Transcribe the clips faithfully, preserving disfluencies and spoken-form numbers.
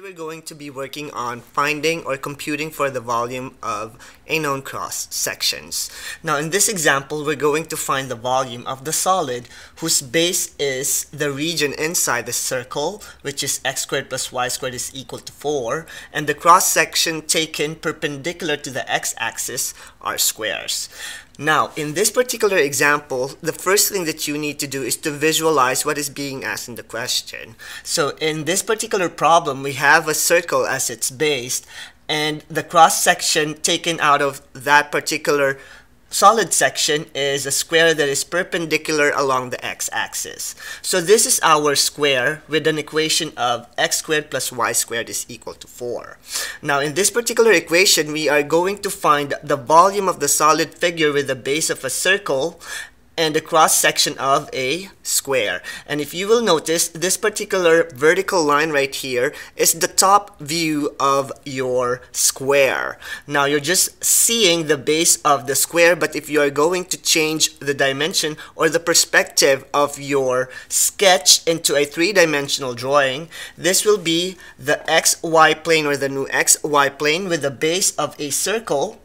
Today we're going to be working on finding or computing for the volume of a known cross sections. Now in this example we're going to find the volume of the solid whose base is the region inside the circle, which is x squared plus y squared is equal to four, and the cross section taken perpendicular to the x-axis are squares. Now in this particular example, the first thing that you need to do is to visualize what is being asked in the question. So in this particular problem we have a circle as its base, and the cross section taken out of that particular solid section is a square that is perpendicular along the x-axis. So this is our square with an equation of x squared plus y squared is equal to four. Now in this particular equation we are going to find the volume of the solid figure with the base of a circle and a cross section of a square. And if you will notice, this particular vertical line right here is the top view of your square. Now you're just seeing the base of the square, but if you are going to change the dimension or the perspective of your sketch into a three-dimensional drawing, this will be the xy plane or the new xy plane with the base of a circle,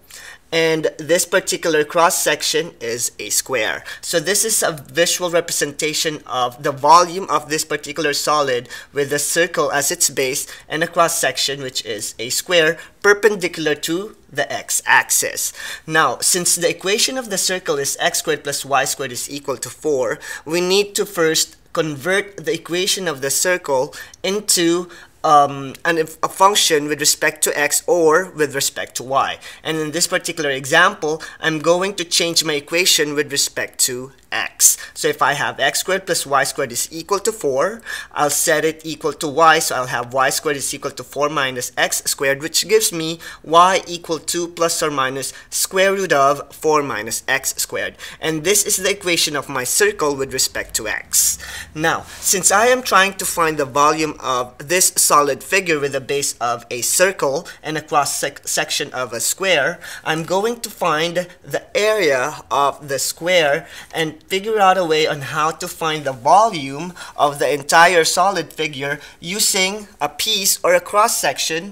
and this particular cross section is a square. So this is a visual representation of the volume of this particular solid with a circle as its base and a cross section which is a square perpendicular to the x-axis. Now since the equation of the circle is x squared plus y squared is equal to four, we need to first convert the equation of the circle into Um, and if a function with respect to x or with respect to y. And in this particular example, I'm going to change my equation with respect to x. So if I have x squared plus y squared is equal to four, I'll set it equal to y, so I'll have y squared is equal to four minus x squared, which gives me y equal to plus or minus square root of four minus x squared. And this is the equation of my circle with respect to x. Now, since I am trying to find the volume of this solid figure with the base of a circle and a cross sec section of a square, I'm going to find the area of the square and figure out a way on how to find the volume of the entire solid figure using a piece or a cross section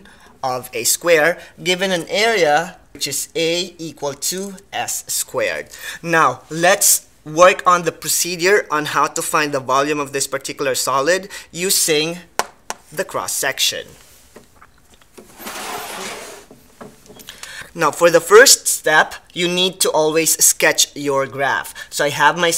of a square given an area which is A equal to S squared. Now let's work on the procedure on how to find the volume of this particular solid using the cross section. Now for the first step, you need to always sketch your graph. So I have my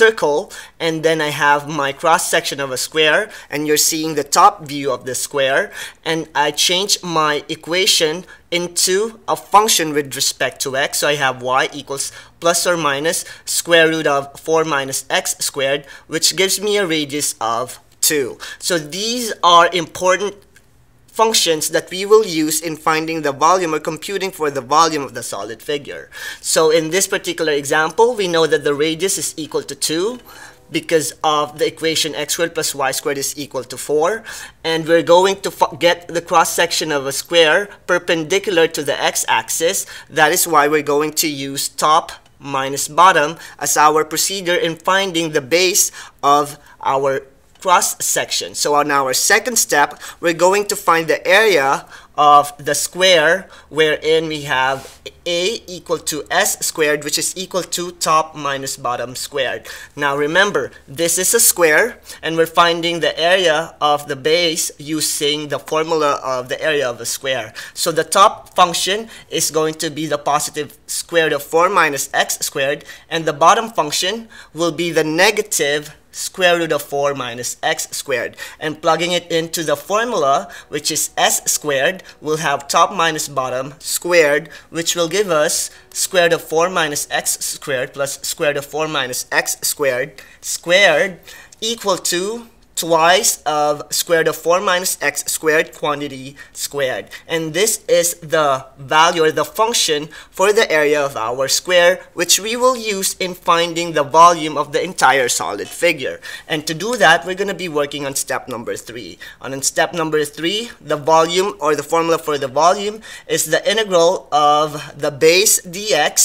circle and then I have my cross section of a square, and you're seeing the top view of the square, and I change my equation into a function with respect to x. So I have y equals plus or minus square root of four minus x squared, which gives me a radius of two. So these are important functions that we will use in finding the volume or computing for the volume of the solid figure. So in this particular example, we know that the radius is equal to two because of the equation x squared plus y squared is equal to four, and we're going to get the cross section of a square perpendicular to the x-axis. That is why we're going to use top minus bottom as our procedure in finding the base of our cross section. So on our second step, we're going to find the area of the square wherein we have a equal to s squared, which is equal to top minus bottom squared. Now remember, this is a square and we're finding the area of the base using the formula of the area of a square. So the top function is going to be the positive square root of four minus x squared, and the bottom function will be the negative square root of four minus x squared. And plugging it into the formula, which is s squared, we'll have top minus bottom squared, which will give us square root of four minus x squared plus square root of four minus x squared squared equal to twice of square root of four minus x squared quantity squared. And this is the value or the function for the area of our square, which we will use in finding the volume of the entire solid figure. And to do that, we're going to be working on step number three. And in step number three, the volume or the formula for the volume is the integral of the base dx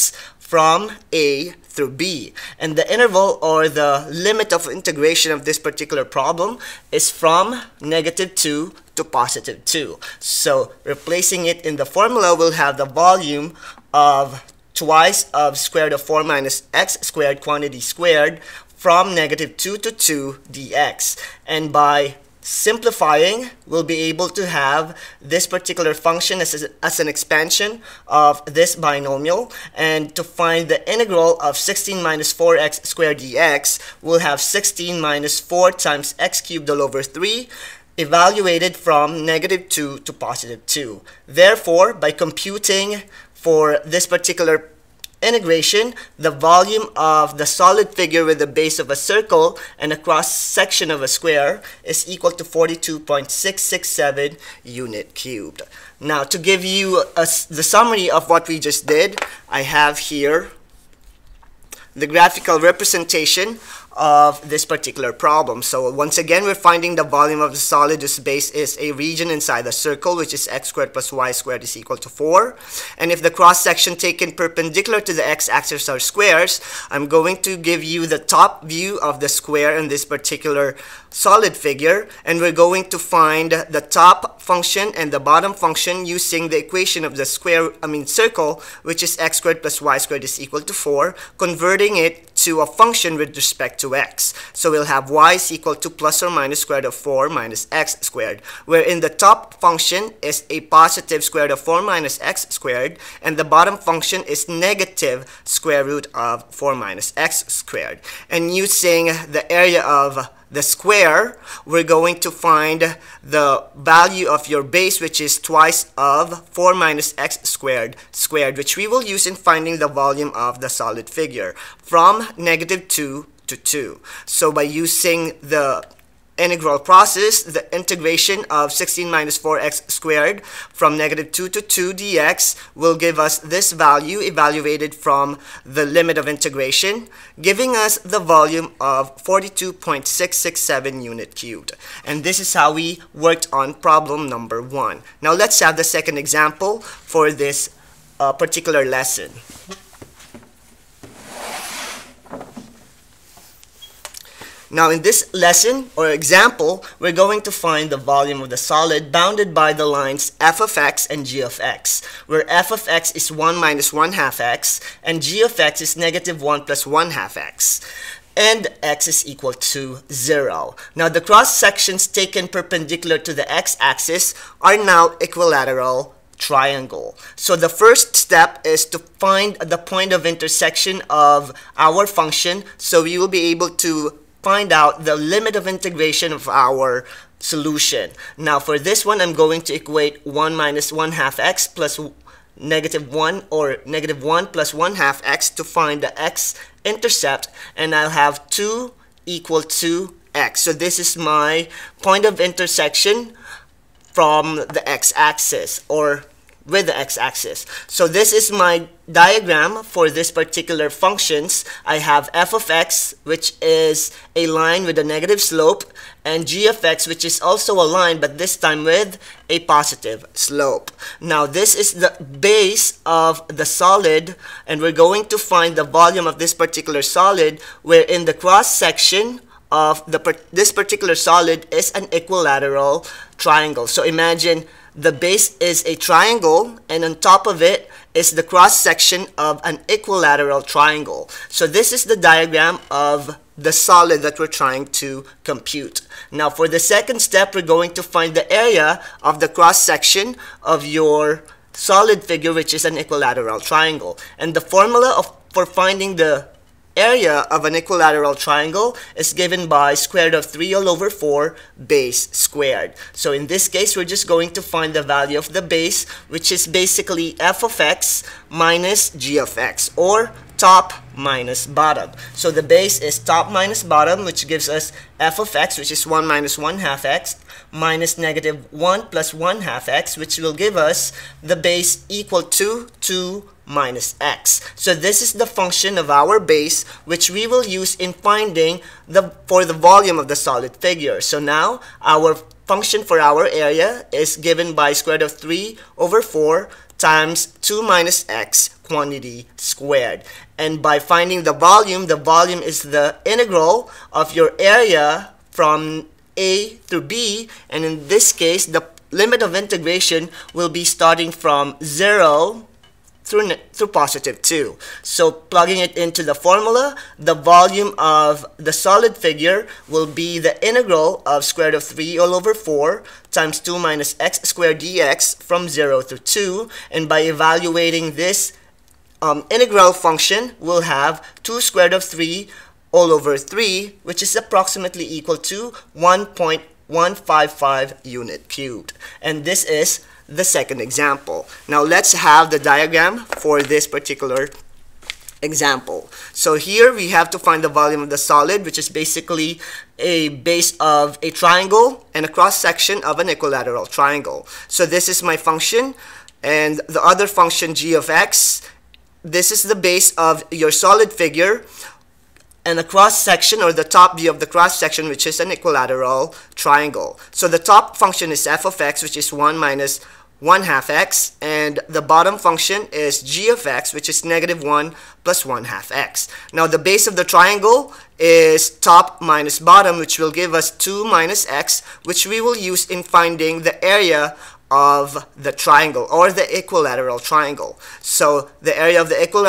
from a through b. And the interval or the limit of integration of this particular problem is from negative two to positive two. So replacing it in the formula, we'll have the volume of twice of square root of four minus x squared quantity squared from negative two to two dx. And by simplifying, we'll be able to have this particular function as, a, as an expansion of this binomial. And to find the integral of sixteen minus four x squared dx, we'll have sixteen minus four times x cubed all over three, evaluated from negative two to positive two. Therefore, by computing for this particular integration, the volume of the solid figure with the base of a circle and a cross section of a square is equal to forty-two point six six seven unit cubed. Now, to give you a, the summary of what we just did, I have here the graphical representation of this particular problem. So once again, we're finding the volume of the solid whose base is a region inside the circle, which is x squared plus y squared is equal to four. And if the cross section taken perpendicular to the x-axis are squares, I'm going to give you the top view of the square in this particular solid figure, and we're going to find the top function and the bottom function using the equation of the square, I mean circle, which is x squared plus y squared is equal to four, converting it to a function with respect to to x. So we'll have y is equal to plus or minus square root of four minus x squared, wherein the top function is a positive square root of four minus x squared, and the bottom function is negative square root of four minus x squared. And using the area of the square, we're going to find the value of your base, which is twice of four minus x squared squared, which we will use in finding the volume of the solid figure from negative two to two. So by using the integral process, the integration of sixteen minus four x squared from negative two to two dx will give us this value evaluated from the limit of integration, giving us the volume of forty-two point six six seven unit cubed. And this is how we worked on problem number one. Now let's have the second example for this uh, particular lesson. Now in this lesson or example, we're going to find the volume of the solid bounded by the lines f of x and g of x, where f of x is one minus one half x and g of x is negative one plus one half x, and x is equal to zero. Now the cross sections taken perpendicular to the x-axis are now equilateral triangle. So the first step is to find the point of intersection of our function, so we will be able to find out the limit of integration of our solution. Now for this one, I'm going to equate one minus one half x plus negative one, or negative one plus one half x, to find the x intercept, and I'll have two equal to x. So this is my point of intersection from the x-axis, or with the x-axis. So this is my diagram for this particular functions. I have f of x, which is a line with a negative slope, and g of x, which is also a line, but this time with a positive slope. Now this is the base of the solid, and we're going to find the volume of this particular solid, wherein the cross section of the, this particular solid is an equilateral triangle. So imagine the base is a triangle, and on top of it is the cross section of an equilateral triangle. So this is the diagram of the solid that we're trying to compute. Now for the second step, we're going to find the area of the cross section of your solid figure, which is an equilateral triangle. And the formula of, for finding the area of an equilateral triangle is given by square root of three all over four base squared. So in this case, we're just going to find the value of the base, which is basically f of x minus g of x, or top minus bottom. So the base is top minus bottom, which gives us f of x, which is one minus one half x, minus negative one plus one half x, which will give us the base equal to two minus x. So this is the function of our base, which we will use in finding the for the volume of the solid figure. So now our function for our area is given by square root of three over four times two minus x quantity squared. And by finding the volume, the volume is the integral of your area from A through B, and in this case the limit of integration will be starting from zero through, through positive two. So plugging it into the formula, the volume of the solid figure will be the integral of square root of three all over four times two minus x squared dx from zero through two, and by evaluating this um, integral function, we'll have two square root of three all over three, which is approximately equal to one point one five five unit cubed. And this is the second example. Now let's have the diagram for this particular example. So here we have to find the volume of the solid, which is basically a base of a triangle and a cross section of an equilateral triangle. So this is my function, and the other function g of x, this is the base of your solid figure and a cross-section, or the top view of the cross-section, which is an equilateral triangle. So the top function is f of x, which is one minus one half x, and the bottom function is g of x, which is negative one plus one half x. Now the base of the triangle is top minus bottom, which will give us two minus x, which we will use in finding the area of the triangle, or the equilateral triangle. So the area of the equil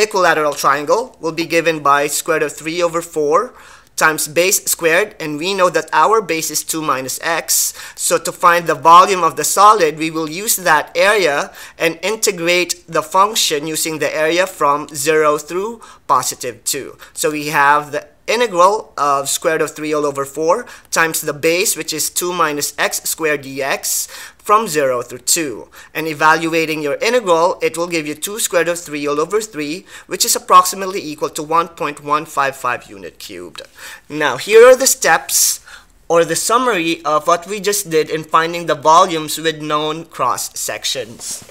equilateral triangle will be given by square root of three over four times base squared, and we know that our base is two minus x. So to find the volume of the solid, we will use that area and integrate the function using the area from zero through positive two. So we have the integral of square root of three all over four times the base, which is two minus x squared dx from zero through two. And evaluating your integral, it will give you two square root of three all over three, which is approximately equal to one point one five five unit cubed. Now here are the steps, or the summary of what we just did in finding the volumes with known cross sections.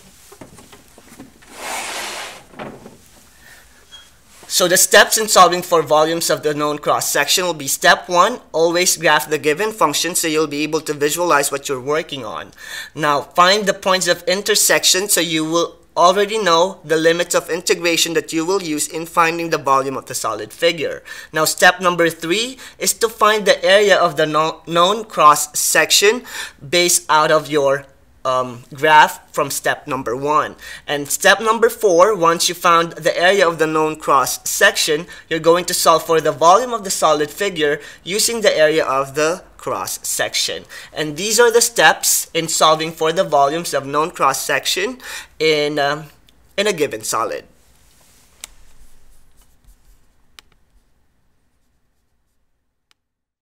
So the steps in solving for volumes of the known cross-section will be: step one, always graph the given function so you'll be able to visualize what you're working on. Now find the points of intersection so you will already know the limits of integration that you will use in finding the volume of the solid figure. Now step number three is to find the area of the no- known cross-section based out of your Um, graph from step number one. And step number four, once you found the area of the known cross section, you're going to solve for the volume of the solid figure using the area of the cross section. And these are the steps in solving for the volumes of known cross section in, um, in a given solid.